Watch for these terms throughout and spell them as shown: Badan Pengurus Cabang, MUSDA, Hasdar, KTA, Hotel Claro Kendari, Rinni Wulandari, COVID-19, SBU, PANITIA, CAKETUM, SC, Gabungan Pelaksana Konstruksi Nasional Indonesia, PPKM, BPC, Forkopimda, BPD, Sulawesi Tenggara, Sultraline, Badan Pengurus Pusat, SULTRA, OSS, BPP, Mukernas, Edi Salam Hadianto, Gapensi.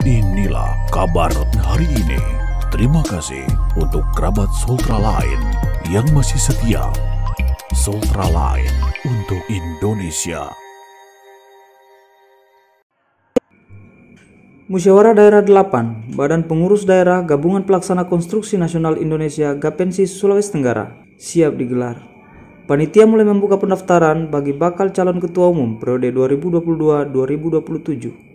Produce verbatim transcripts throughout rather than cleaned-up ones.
Inilah kabar hari ini. Terima kasih untuk kerabat Sultraline yang masih setia. Sultraline untuk Indonesia. Musyawarah Daerah delapan, Badan Pengurus Daerah Gabungan Pelaksana Konstruksi Nasional Indonesia Gapensi Sulawesi Tenggara siap digelar. Panitia mulai membuka pendaftaran bagi bakal calon ketua umum periode dua ribu dua puluh dua sampai dua ribu dua puluh tujuh.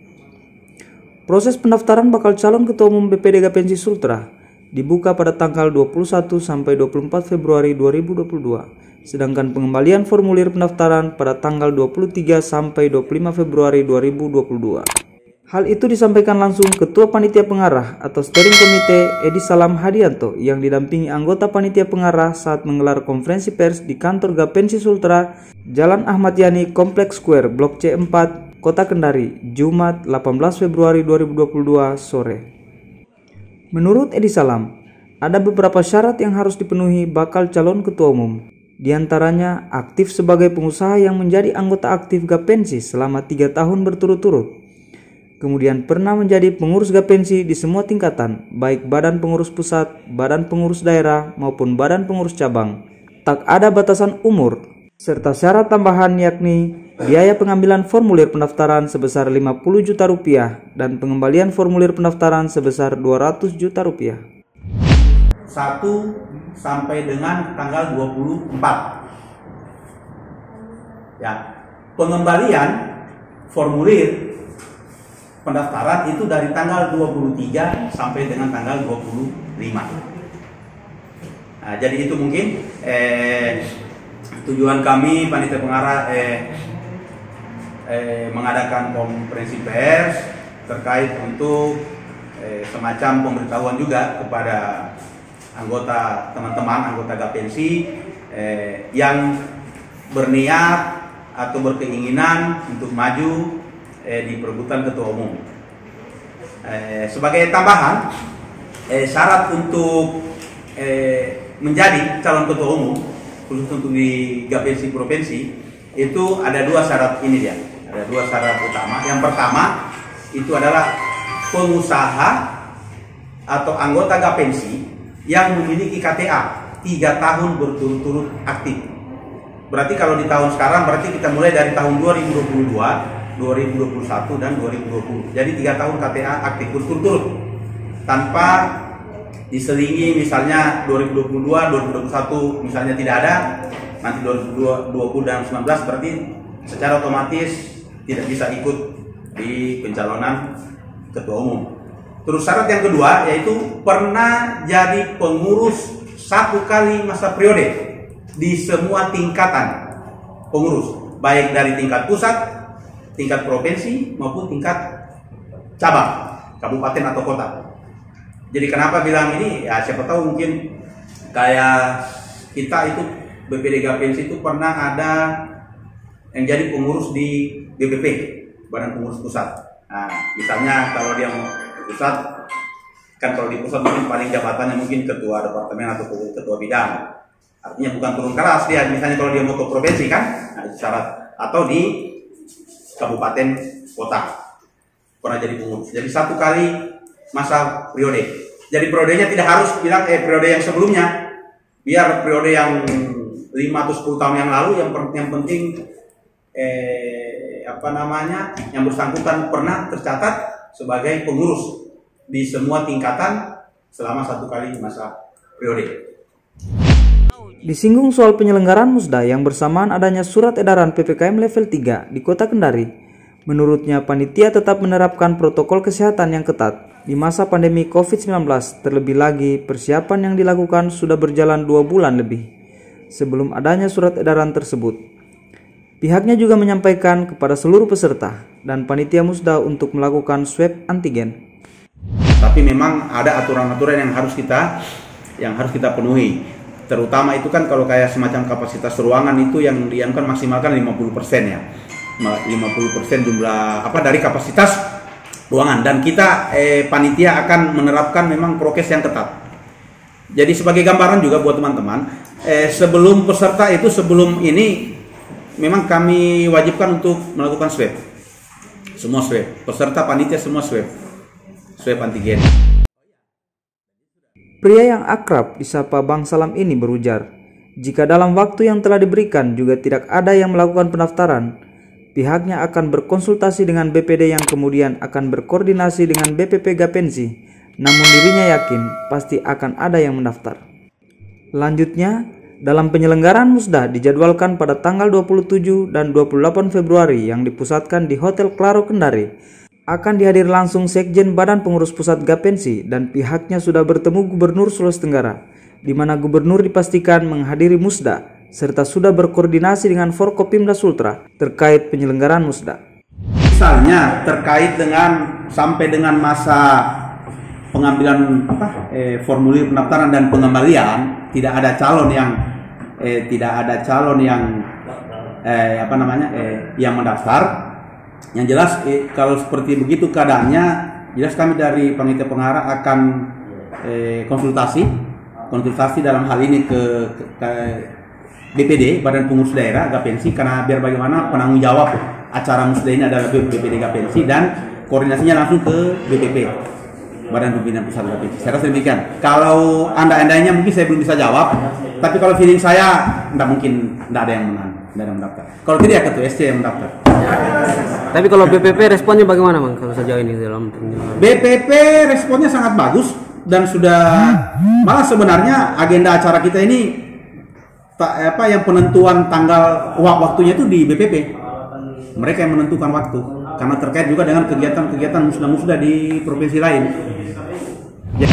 Proses pendaftaran bakal calon ketua umum B P D Gapensi Sultra dibuka pada tanggal dua puluh satu sampai dua puluh empat Februari dua ribu dua puluh dua, sedangkan pengembalian formulir pendaftaran pada tanggal dua puluh tiga sampai dua puluh lima Februari dua ribu dua puluh dua. Hal itu disampaikan langsung Ketua Panitia Pengarah atau Steering Komite Edi Salam Hadianto yang didampingi anggota Panitia Pengarah saat menggelar konferensi pers di kantor Gapensi Sultra, Jalan Ahmad Yani, Kompleks Square, Blok C empat, Kota Kendari, Jumat delapan belas Februari dua ribu dua puluh dua sore. Menurut Edi Salam, ada beberapa syarat yang harus dipenuhi bakal calon ketua umum. Di antaranya, aktif sebagai pengusaha yang menjadi anggota aktif Gapensi selama tiga tahun berturut-turut. Kemudian pernah menjadi pengurus Gapensi di semua tingkatan, baik badan pengurus pusat, badan pengurus daerah, maupun badan pengurus cabang. Tak ada batasan umur, serta syarat tambahan yakni biaya pengambilan formulir pendaftaran sebesar lima puluh juta rupiah dan pengembalian formulir pendaftaran sebesar dua ratus juta rupiah. satu sampai dengan tanggal dua puluh empat. Ya, pengembalian formulir pendaftaran itu dari tanggal dua puluh tiga sampai dengan tanggal dua puluh lima. Nah, jadi itu mungkin eh, tujuan kami Panitia Pengarah eh, eh, mengadakan konferensi pers terkait untuk eh, semacam pemberitahuan juga kepada anggota teman-teman anggota Gapensi eh, yang berniat atau berkeinginan untuk maju di perebutan ketua umum. Eh, sebagai tambahan, eh, syarat untuk eh, menjadi calon ketua umum khusus untuk di Gapensi provinsi itu ada dua syarat ini dia. Ada dua syarat utama. Yang pertama itu adalah pengusaha atau anggota Gapensi yang memiliki K T A tiga tahun berturut-turut aktif. Berarti kalau di tahun sekarang berarti kita mulai dari tahun dua ribu dua puluh dua. dua ribu dua puluh satu dan dua ribu dua puluh. Jadi tiga tahun K T A aktif berturut-turut tanpa diselingi misalnya dua ribu dua puluh dua, dua ribu dua puluh satu misalnya tidak ada, nanti dua ribu dua puluh dan dua ribu sembilan belas berarti secara otomatis tidak bisa ikut di pencalonan ketua umum. Terus syarat yang kedua yaitu pernah jadi pengurus satu kali masa periode di semua tingkatan pengurus, baik dari tingkat pusat, tingkat provinsi maupun tingkat cabang, kabupaten atau kota. Jadi kenapa bilang ini? Ya siapa tahu mungkin kayak kita itu B P D Gapensi itu pernah ada yang jadi pengurus di B P P, Badan Pengurus Pusat. Nah, misalnya kalau dia mau pusat, kan kalau di pusat mungkin paling jabatannya mungkin ketua departemen atau ketua bidang. Artinya bukan turun keras dia. Misalnya kalau dia mau ke provinsi kan, nah, itu syarat. Atau di kabupaten kota pernah jadi pengurus, jadi satu kali masa periode. Jadi periodenya tidak harus bilang eh periode yang sebelumnya, biar periode yang lima atau sepuluh tahun yang lalu, yang, yang penting eh, apa namanya yang bersangkutan pernah tercatat sebagai pengurus di semua tingkatan selama satu kali masa periode. Disinggung soal penyelenggaraan MUSDA yang bersamaan adanya surat edaran P P K M level tiga di Kota Kendari. Menurutnya, panitia tetap menerapkan protokol kesehatan yang ketat di masa pandemi COVID sembilan belas, terlebih lagi persiapan yang dilakukan sudah berjalan dua bulan lebih sebelum adanya surat edaran tersebut. Pihaknya juga menyampaikan kepada seluruh peserta dan panitia MUSDA untuk melakukan swab antigen. Tapi memang ada aturan-aturan yang harus kita yang harus kita penuhi. Terutama itu kan kalau kayak semacam kapasitas ruangan itu yang diamkan maksimalkan lima puluh persen ya. lima puluh persen jumlah apa dari kapasitas ruangan, dan kita eh, panitia akan menerapkan memang prokes yang ketat. Jadi sebagai gambaran juga buat teman-teman, eh, sebelum peserta itu sebelum ini memang kami wajibkan untuk melakukan swab. Semua swab, peserta panitia semua swab. swab antigen. Pria yang akrab disapa Bang Salam ini berujar, jika dalam waktu yang telah diberikan juga tidak ada yang melakukan pendaftaran, pihaknya akan berkonsultasi dengan B P D yang kemudian akan berkoordinasi dengan B P P Gapensi, namun dirinya yakin pasti akan ada yang mendaftar. Lanjutnya, dalam penyelenggaraan MUSDA dijadwalkan pada tanggal dua puluh tujuh dan dua puluh delapan Februari yang dipusatkan di Hotel Claro Kendari, akan dihadiri langsung Sekjen Badan Pengurus Pusat Gapensi dan pihaknya sudah bertemu Gubernur Sulawesi Tenggara, di mana Gubernur dipastikan menghadiri MUSDA serta sudah berkoordinasi dengan Forkopimda Sultra terkait penyelenggaraan MUSDA. Misalnya terkait dengan sampai dengan masa pengambilan apa, eh, formulir pendaftaran dan pengembalian, tidak ada calon yang eh, tidak ada calon yang eh, apa namanya eh, yang mendaftar. Yang jelas eh, kalau seperti begitu keadaannya, jelas kami dari panitia pengarah akan eh, konsultasi konsultasi dalam hal ini ke, ke, ke B P D, Badan Pengurus Daerah Gapensi, karena biar bagaimana penanggung jawab acara MUSDA ini adalah B P D Gapensi dan koordinasinya langsung ke B P P, Badan Pimpinan Pusat Gapensi. Saya rasa demikian. Kalau anda-andainya mungkin saya belum bisa jawab, tapi kalau feeling saya tidak mungkin tidak ada yang menang, tidak ada yang mendaftar. Kalau tidak ya ketua S C yang mendaftar. Tapi kalau B P P responnya bagaimana, Bang? Kalau sejauh ini dalam B P P responnya sangat bagus dan sudah, malah sebenarnya agenda acara kita ini apa yang penentuan tanggal waktunya itu di B P P. Mereka yang menentukan waktu, karena terkait juga dengan kegiatan-kegiatan musda-musda di provinsi lain. Ya.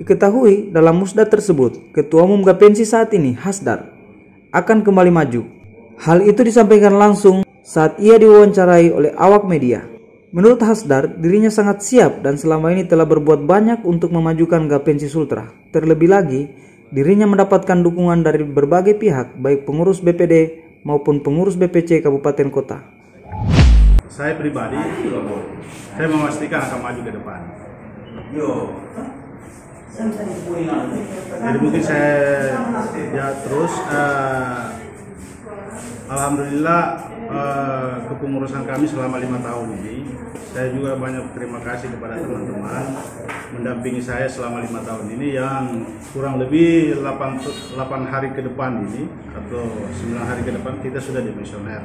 Diketahui dalam musda tersebut, Ketua Umum Gapensi saat ini, Hasdar, akan kembali maju. Hal itu disampaikan langsung saat ia diwawancarai oleh awak media. Menurut Hasdar, dirinya sangat siap dan selama ini telah berbuat banyak untuk memajukan Gapensi Sultra. Terlebih lagi, dirinya mendapatkan dukungan dari berbagai pihak, baik pengurus B P D maupun pengurus B P C Kabupaten Kota. Saya pribadi, saya memastikan akan maju ke depan. Jadi mungkin saya ya terus, uh, alhamdulillah uh, kepengurusan kami selama lima tahun ini, saya juga banyak terima kasih kepada teman-teman mendampingi saya selama lima tahun ini, yang kurang lebih delapan hari ke depan ini atau sembilan hari ke depan kita sudah demisioner.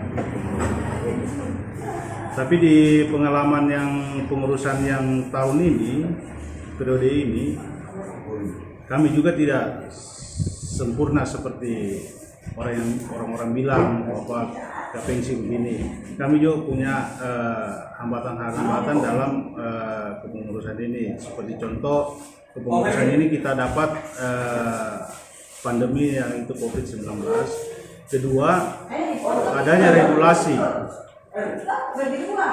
Tapi di pengalaman yang pengurusan yang tahun ini, periode ini, kami juga tidak sempurna seperti orang yang orang-orang bilang bahwa Gapensi begini. Kami juga punya hambatan-hambatan uh, dalam uh, kepengurusan ini. Seperti contoh kepengurusan ini kita dapat uh, pandemi yang itu COVID sembilan belas. Kedua, adanya regulasi,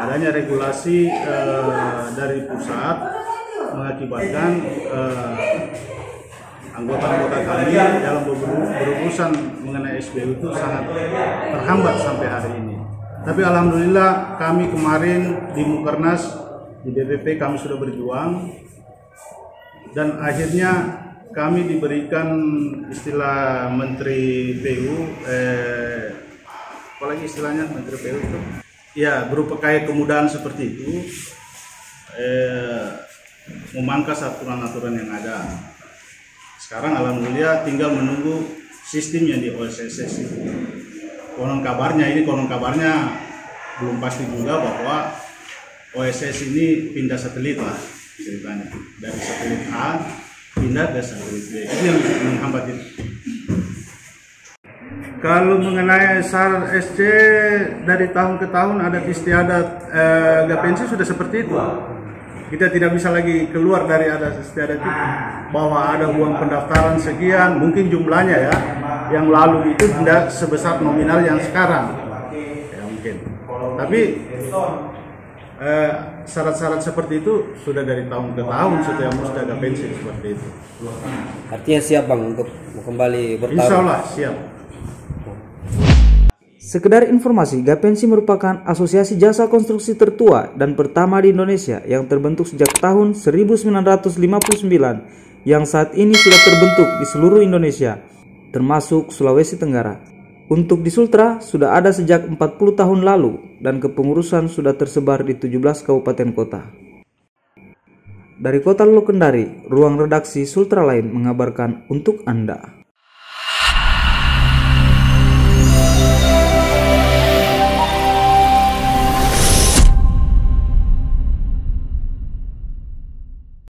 adanya regulasi uh, dari pusat mengakibatkan uh, anggota-anggota kami dalam berurusan mengenai S B U itu sangat terhambat sampai hari ini. Tapi alhamdulillah kami kemarin di Mukernas, di B P P kami sudah berjuang dan akhirnya kami diberikan istilah Menteri P U, eh, apalagi istilahnya Menteri P U itu, ya berupa kayak kemudahan seperti itu, eh, memangkas aturan-aturan yang ada. Sekarang alhamdulillah tinggal menunggu sistem yang di O S S itu. Konon kabarnya ini, konon kabarnya belum pasti juga bahwa O S S ini pindah satelit lah ceritanya, dari satelit A pindah ke satelit B. Itu yang menghambat itu. Kalau mengenai S A R S C dari tahun ke tahun adat istiadat eh, Gapensi sudah seperti itu. Kita tidak bisa lagi keluar dari adat istiadat itu, bahwa ada uang pendaftaran sekian, mungkin jumlahnya ya, yang lalu itu tidak sebesar nominal yang sekarang, ya mungkin. Tapi syarat-syarat eh, seperti itu sudah dari tahun ke tahun setiap MUSDA Gapensi seperti itu. Artinya siap, Bang, untuk kembali bertarung? Insya Allah siap. Sekedar informasi, Gapensi merupakan asosiasi jasa konstruksi tertua dan pertama di Indonesia yang terbentuk sejak tahun seribu sembilan ratus lima puluh sembilan yang saat ini sudah terbentuk di seluruh Indonesia, termasuk Sulawesi Tenggara. Untuk di Sultra sudah ada sejak empat puluh tahun lalu dan kepengurusan sudah tersebar di tujuh belas kabupaten kota. Dari Kota Kendari, ruang redaksi Sultraline mengabarkan untuk Anda.